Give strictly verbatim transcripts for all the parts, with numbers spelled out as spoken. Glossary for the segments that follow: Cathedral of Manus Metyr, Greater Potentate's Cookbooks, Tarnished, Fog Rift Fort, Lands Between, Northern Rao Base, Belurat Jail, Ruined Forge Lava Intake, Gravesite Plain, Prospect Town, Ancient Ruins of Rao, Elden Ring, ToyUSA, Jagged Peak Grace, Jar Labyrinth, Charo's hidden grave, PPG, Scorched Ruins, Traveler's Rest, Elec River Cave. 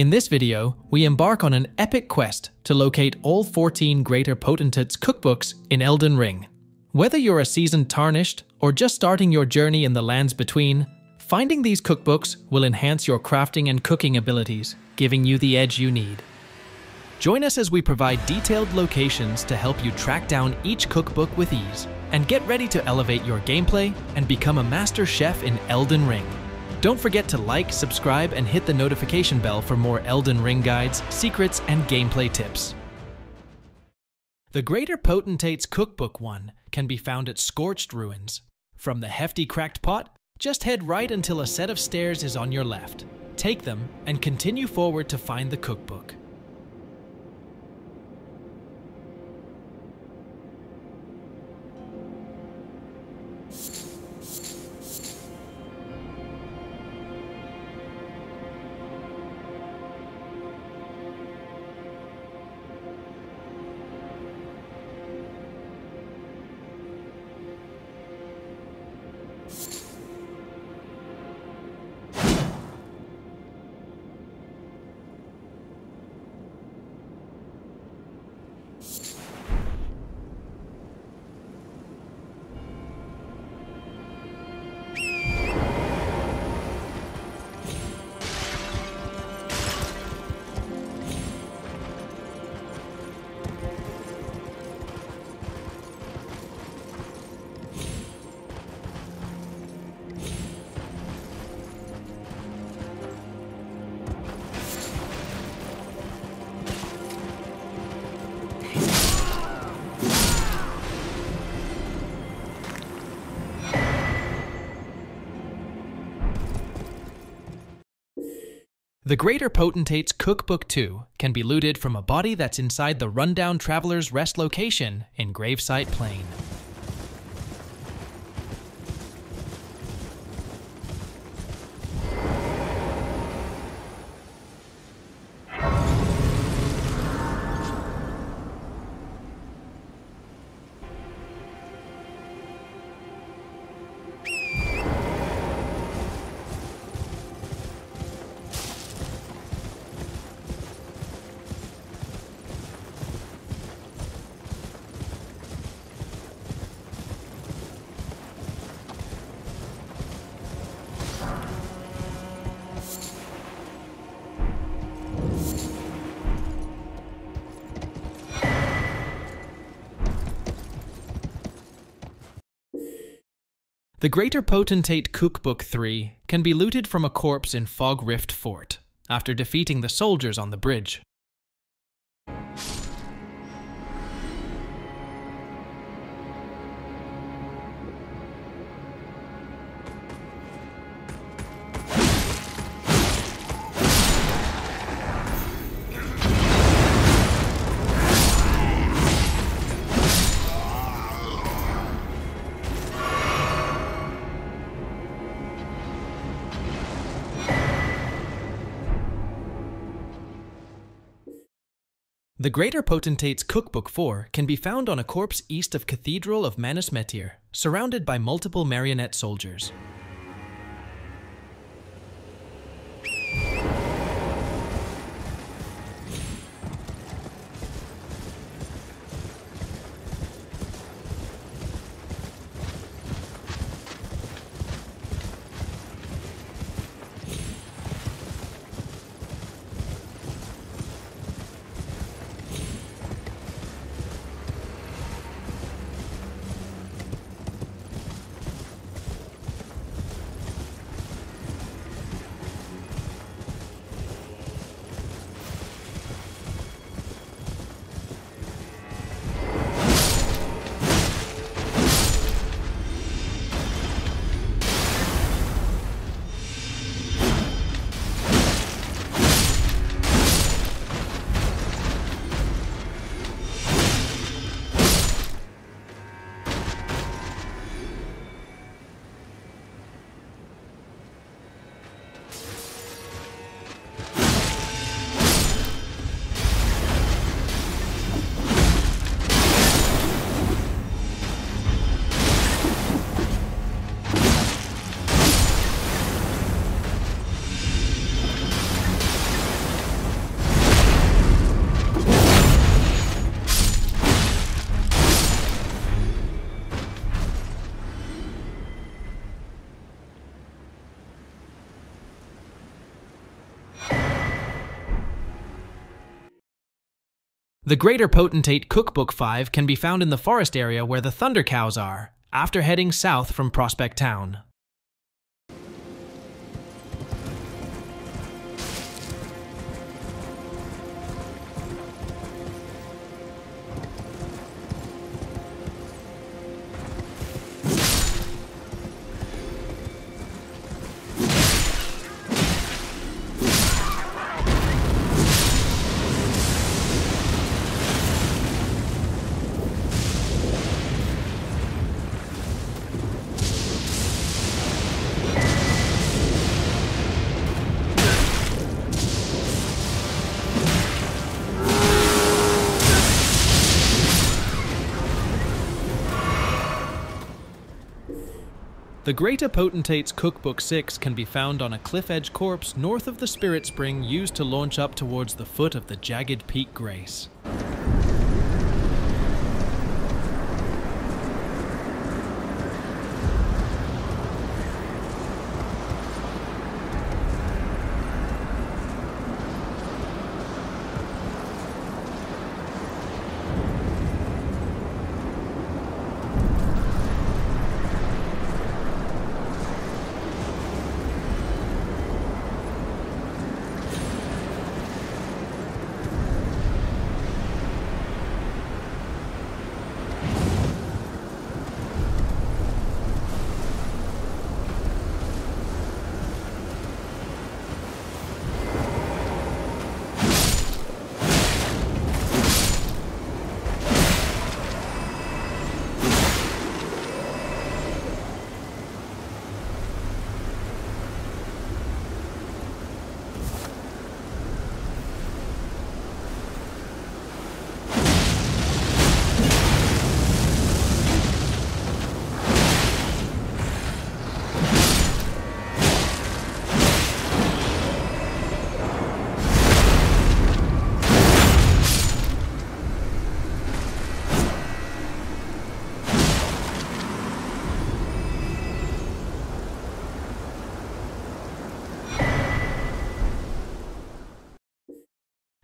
In this video, we embark on an epic quest to locate all fourteen Greater Potentate's cookbooks in Elden Ring. Whether you're a seasoned Tarnished or just starting your journey in the Lands Between, finding these cookbooks will enhance your crafting and cooking abilities, giving you the edge you need. Join us as we provide detailed locations to help you track down each cookbook with ease, and get ready to elevate your gameplay and become a master chef in Elden Ring. Don't forget to like, subscribe, and hit the notification bell for more Elden Ring guides, secrets, and gameplay tips. The Greater Potentate's Cookbook one can be found at Scorched Ruins. From the hefty cracked pot, just head right until a set of stairs is on your left. Take them and continue forward to find the cookbook. The Greater Potentate's Cookbook two can be looted from a body that's inside the rundown Traveler's Rest location in Gravesite Plain. The Greater Potentate Cookbook three can be looted from a corpse in Fog Rift Fort, after defeating the soldiers on the bridge. The Greater Potentate's Cookbook four can be found on a corpse east of Cathedral of Manus Metyr, surrounded by multiple marionette soldiers. The Greater Potentate Cookbook five can be found in the forest area where the Thunder Cows are, after heading south from Prospect Town. The Greater Potentate's Cookbook six can be found on a cliff-edge corpse north of the Spirit Spring used to launch up towards the foot of the Jagged Peak Grace.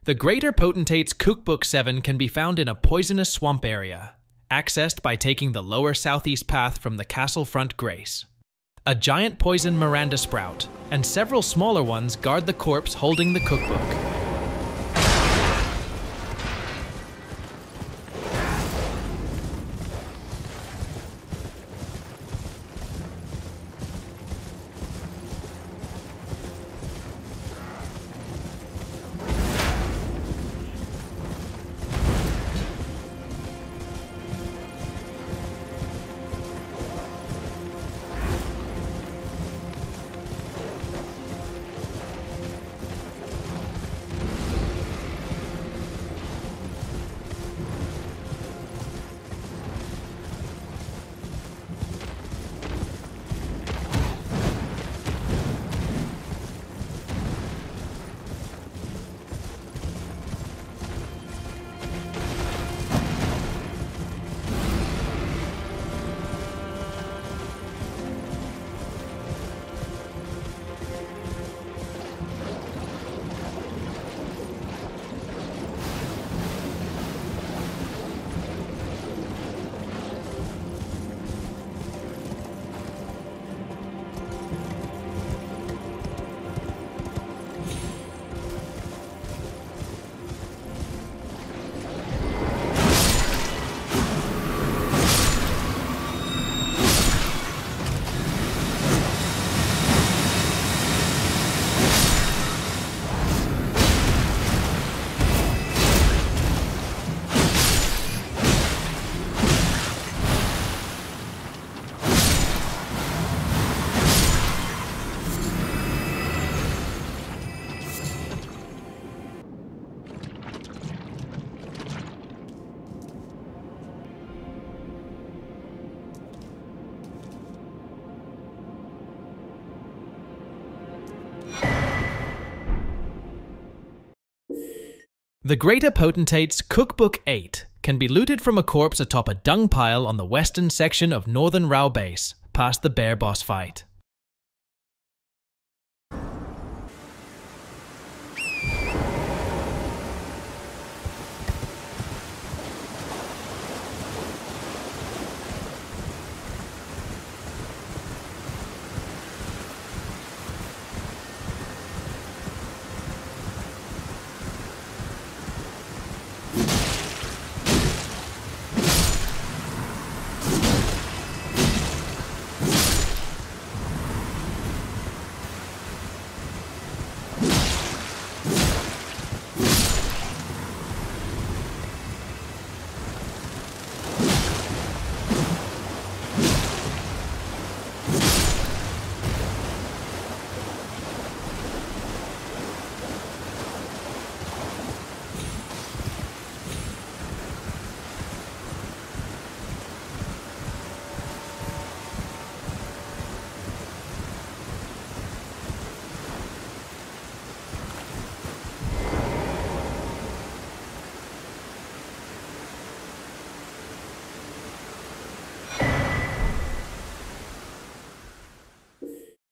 The Greater Potentate's Cookbook seven can be found in a poisonous swamp area, accessed by taking the lower southeast path from the Castle Front Grace. A giant poison Miranda sprout and several smaller ones guard the corpse holding the cookbook. The Greater Potentate's Cookbook eight can be looted from a corpse atop a dung pile on the western section of Northern Rao Base, past the bear boss fight.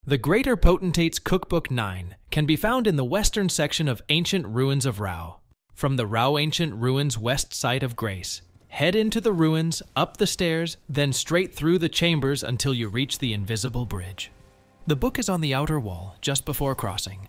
The Greater Potentate's Cookbook nine can be found in the western section of Ancient Ruins of Rao. From the Rao Ancient Ruins west side of Grace, head into the ruins, up the stairs, then straight through the chambers until you reach the invisible bridge. The book is on the outer wall, just before crossing.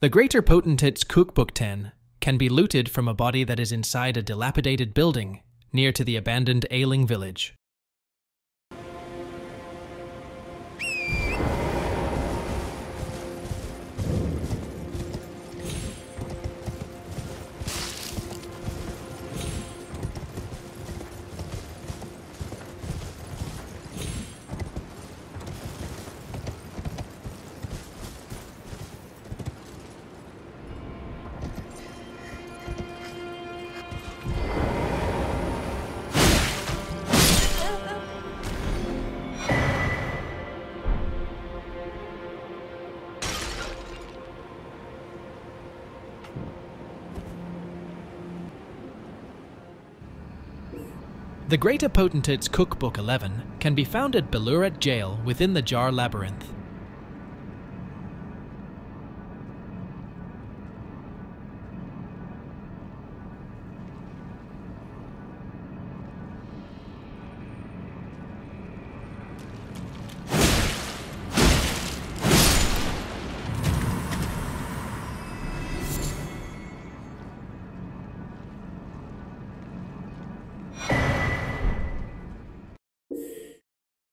The Greater Potentate's Cookbook ten can be looted from a body that is inside a dilapidated building near to the abandoned ailing village. The Greater Potentate's Cookbook eleven can be found at Belurat Jail within the Jar Labyrinth.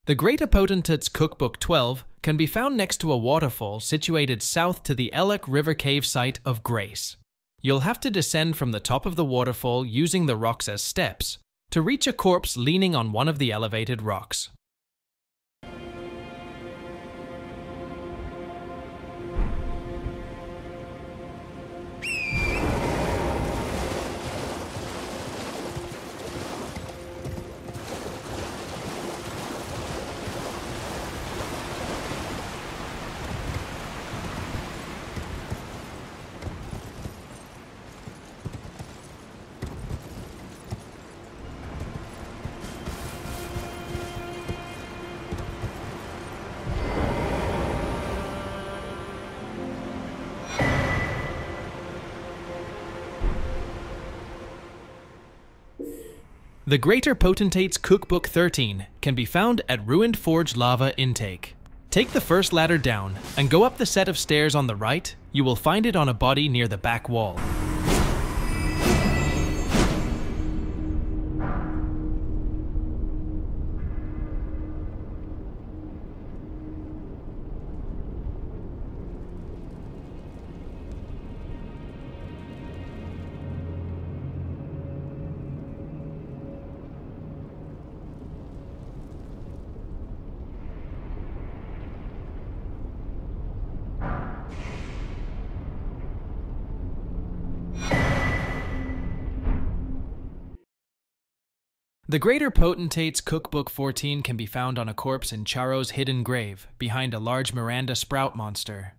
The Greater Potentate's Cookbook twelve can be found next to a waterfall situated south to the Elec River Cave site of Grace. You'll have to descend from the top of the waterfall using the rocks as steps to reach a corpse leaning on one of the elevated rocks. The Greater Potentate's Cookbook thirteen can be found at Ruined Forge Lava Intake. Take the first ladder down and go up the set of stairs on the right. You will find it on a body near the back wall. The Greater Potentate's Cookbook fourteen can be found on a corpse in Charo's hidden grave, behind a large Miranda sprout monster.